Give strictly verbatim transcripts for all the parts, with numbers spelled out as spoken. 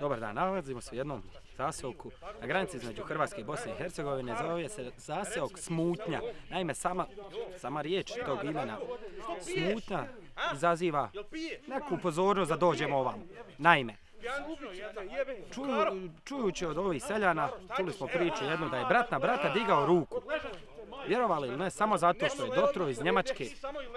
Dobar dan, nalazimo se u jednom zaseoku na granici između Hrvatske i Bosne i Hercegovine. Zove se zaseok Smutnja. Naime, sama, sama riječ tog imena Smutnja izaziva neku pozornost da dođemo ovamo. Naime, čuju, čujući od ovih seljana, čuli smo priču jednu da je brat na brata digao ruku. Vjerovali ili ne, samo zato što je dotrov iz Njemačke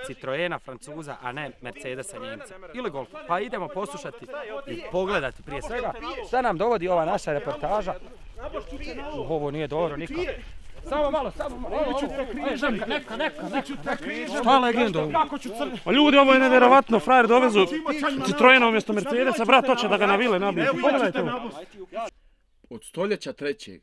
Citroena, Francuza, a ne Mercedesa, Njemca ili Golfa. Pa idemo poslušati i pogledati prije svega šta nam dovodi ova naša reportaža. Uh, ovo nije dobro nikako. Samo malo, samo malo. Neću te križem. Neka, neka, neću te križem. Šta legenda ovo? Pa ljudi, ovo je nevjerovatno. Frajer dovezu Citroena umjesto Mercedesa. Brat hoće da ga navile nablizu. Pogledajte ovo. Od stoljeća trećeg.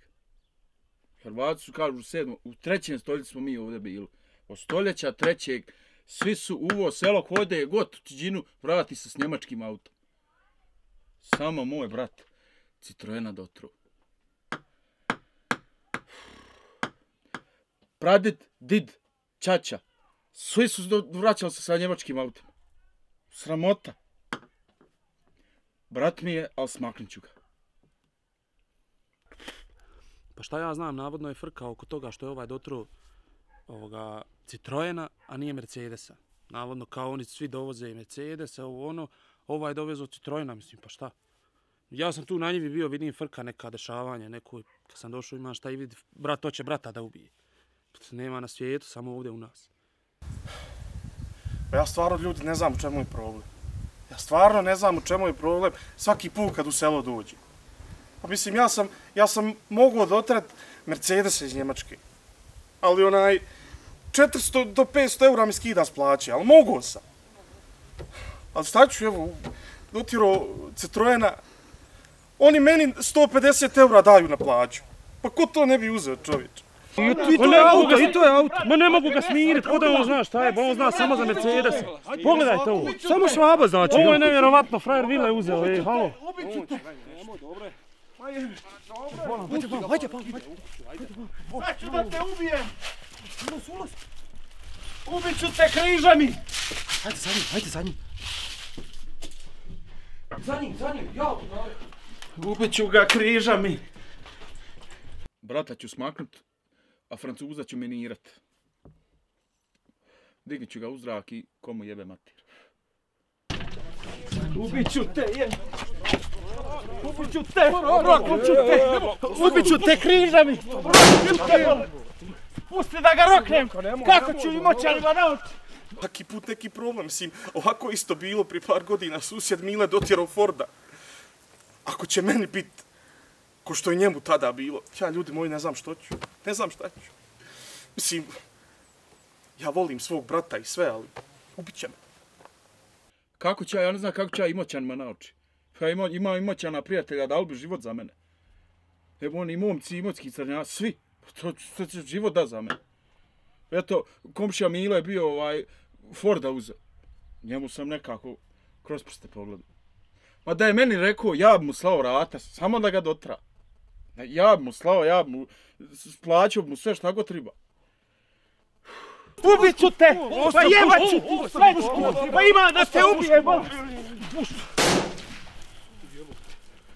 Hrvati su, kažu, sedmo, u trećem stoljeću smo mi ovdje bili. Od stoljeća trećeg, svi su uvo, selo kode je god u tiđinu, vrati se s njemačkim autom. Samo moj brat Citroena dotruo. Pradid, did, čača. Svi su vraćali se sa njemačkim autom. Sramota. Brat mi je, ali smaknit ću ga. Pa šta ja znam, navodno je frka oko toga što je ovaj dotruo ovoga Citroena, a nije Mercedesa. Navodno kao oni svi dovoze i Mercedesa, ovo ono, ovaj dovezo Citroena, mislim, pa šta? Ja sam tu na njivi bio, vidim frka, neka dešavanja, neko, kad sam došao imam šta i vidi, brat hoće brata da ubije. Nema na svijetu, samo ovdje u nas. Pa ja stvarno, ljudi, ne znam u čemu je problem. Ja stvarno ne znam u čemu je problem svaki put kad u selo dođe. Pa mislim, ja sam, ja sam mogao dotrat Mercedesa iz Njemačke, ali onaj, četiristo do petsto eura mi skida s plaće, ali mogao sam. Ali šta ću, evo, dotirao Citroena, oni meni sto pedeset eura daju na plaću. Pa ko to ne bi uzeo, čovječe? I to je auto, i to je auto. Ma ne mogu ga smirit, ko da on zna šta je, on zna samo za Mercedesa. Pogledajte ovo. Samo švaba znači. Ovo je nevjerovatno, frajer Milo je uzeo, ej, halo. Obit ću te. Hajde, hajde, hajde, hajde. Neću da te ubijem. Ulos, ulos. Ubit ću te križami. Hajde za njim, hajde za njim. Za njim, za njim, jao. Ubit ću ga križami. Brata ću smaknut, a Francuza ću menirat. Dignit ću ga u zrak i komu jebe mater. Ubit ću te, jem. Ubit ću te, roknut ću te, ubit ću te križami, roknut ću te, pusti da ga roknem, kako ću i moći ali ga naučiti. Taki put neki problem, mislim, ovako isto bilo pri par godina, susjed Mile dotjerao Forda. Ako će meni bit, ko što je njemu tada bilo, ja ljudi moji ne znam što ću, ne znam šta ću. Mislim, ja volim svog brata i sve, ali ubit će me. Kako će, ja ne znam kako će ja i moći ali ga naučiti. Pa ima Imoćana prijatelja dao bi život za mene. Evo oni momci, Imotski crnja, svi. To će život da za mene. Eto, komšija Milo je bio ovaj Forda uzeo. Njemu sam nekako kroz prste pogledao. Ma da je meni rekao, ja bi mu slao rata, samo da ga dotra. Ja bi mu slao, ja bi mu plaćao mu sve šta god treba. Ubit ću te, pa jebat ću ti, sve ću ti, pa ima da te ubijem.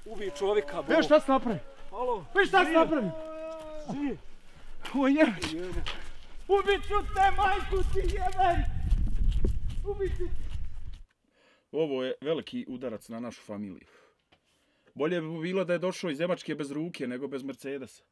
Ubij čovjeka, bolo. Viš šta se napravi? Viš šta se napravi? Svi. Ovo jebaš. Ubij ću te, majku ti jebem. Ubij ću ti. Ovo je veliki udarac na našu familiju. Bolje bi bilo da je došao iz Njemačke bez ruke nego bez Mercedesa.